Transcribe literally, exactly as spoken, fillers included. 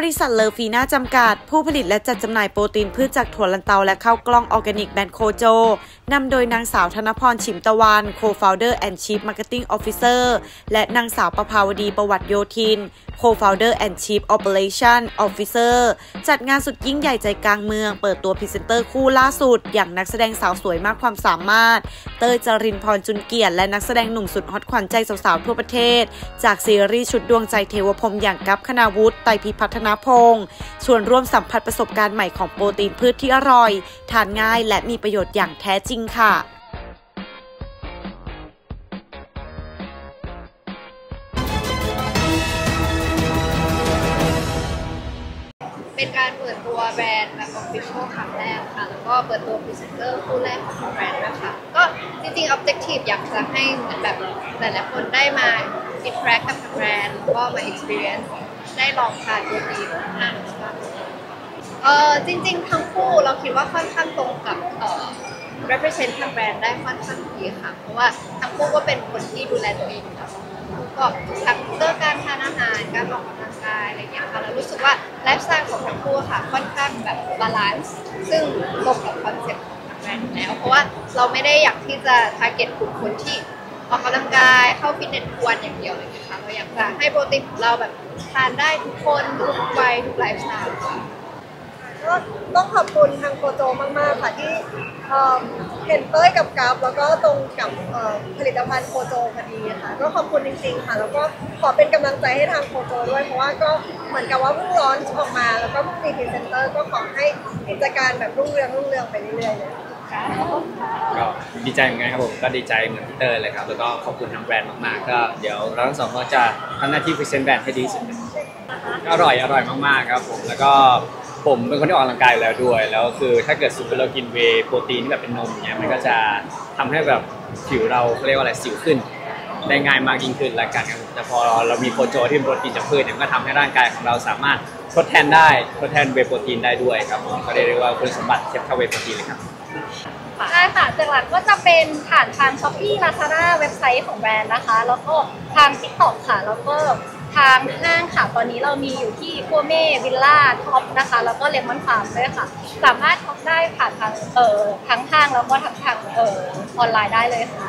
บริษัทเลอฟีน่าจำกัดผู้ผลิตและจัดจำหน่ายโปรตีนพืชจากถั่วลันเตาและข้าวกล้องออร์แกนิกแบรนด์ Kojo นำโดยนางสาวธนพรฉิมตะวัน Co-founder and Chief Marketing Officer และนางสาวประภาวดีประวัติโยธิน Co-founder and Chief Operation Officer จัดงานสุดยิ่งใหญ่ใจกลางเมืองเปิดตัวพรีเซนเตอร์คู่ล่าสุดอย่างนักแสดงสาวสวยมากความสามารถเต้ยจรินพรจุนเกียรติและนักแสดงหนุ่มสุดฮอตขวัญใจสาวๆทั่วประเทศจากซีรีส์ชุดดวงใจเทวพรหมอย่างกัปคณาวุฒิ ไตรพิพัฒนพงศ์ชวนร่วมสัมผัสประสบการณ์ใหม่ของโปรตีนพืชที่อร่อยทานง่ายและมีประโยชน์อย่างแท้จริงค่ะเป็นการเปิดตัวแบรนด์แบบออฟฟิเชียลครั้งแรกค่ะแล้วก็เปิดตัวพรีเซนเตอร์คู่แรกของแบรนด์นะคะก็จริงๆ objective อยากจะให้แบบแต่ละคนได้มา interact กับแบรนด์แล้วก็มา experience ได้ลองทานโปรตีนมากๆเออจริงๆทั้งคู่เราคิดว่าค่อนข้างตรงกับเอ่อ represent ทางแบรนด์ได้ค่อนข้างดีค่ะเพราะว่าทั้งคู่ก็เป็นคนที่ดูแลตัวเองค่ะก็ทั้งเรื่องการทานอาหารการออกกำลังกายอะไรอย่างเงี้ยค่ะเรารู้สึกว่าไลฟ์สไตล์ของทั้งคู่ค่ะค่อนข้างแบบบาลานซ์ซึ่งตรงกับคอนเซ็ปต์ของทางแบรนด์แล้วเพราะว่าเราไม่ได้อยากที่จะทาร์เก็ตกลุ่มคนที่ออกกำลังกายเข้าฟิตเนสทุกวันอย่างเดียวเลยนะคะเราอยากจะให้โปรตีนของเราแบบทานได้ทุกคนทุกวัยทุกไลฟ์สไตล์ก็ต้องขอบคุณทางโคโจมากๆค่ะที่เห็นเต้ยกับกราฟแล้วก็ตรงกับผลิตภัณฑ์โคโจพอดีค่ะก็ขอบคุณจริงๆค่ะแล้วก็ขอเป็นกำลังใจให้ทางโคโจด้วยเพราะว่าก็เหมือนกับว่าเพิ่งร้อนออกมาแล้วก็เพิ่งมีพรีเซนเตอร์ก็ขอให้กิจการแบบรุ่งเรืองรุ่งเรืองไปเรื่อยๆเลยค่ะก็ดีใจเหมือนกันครับผมก็ดีใจเหมือนเต้ยเลยครับแล้วก็ขอบคุณทางแบรนด์มากๆก็เดี๋ยวเราทั้งสองคนจะทำหน้าที่พรีเซนต์แบรนด์ให้ดีสุดก็อร่อยอร่อยมากๆครับผมแล้วก็ผมเป็นคนที่ออกกำลังกายอยู่แล้วด้วยแล้วคือถ้าเกิดสมมติเรากินเวย์โปรตีนที่แบบเป็นนมเนี่ยมันก็จะทำให้แบบผิวเราเรียกว่าอะไรสิวขึ้นได้ง่ายมากยิ่งขึ้นละกันครับแต่พอเรามีโคโจที่เป็นโปรตีนจากพืชเนี่ยมันก็ทำให้ร่างกายของเราสามารถทดแทนได้ทดแทนเวย์โปรตีนได้ด้วยครับผมก็เรียกว่าคุณสมบัติเทียบเท่าเวย์โปรตีนเลยครับใช่ค่ะหลักๆก็จะเป็นผ่านทาง Shopee ลาซาด้าเว็บไซต์ของแบรนด์นะคะแล้วก็ทาง TikTok ค่ะแล้วก็ทางห้างค่ะตอนนี้เรามีอยู่ที่กัวเม่วิลล่าท็อปนะคะแล้วก็เลมอนฟาร์มด้วยค่ะสามารถช็อปได้ผ่านทางเอ่อทั้งห้างแล้วก็ทางทางเอ่อออนไลน์ได้เลยค่ะ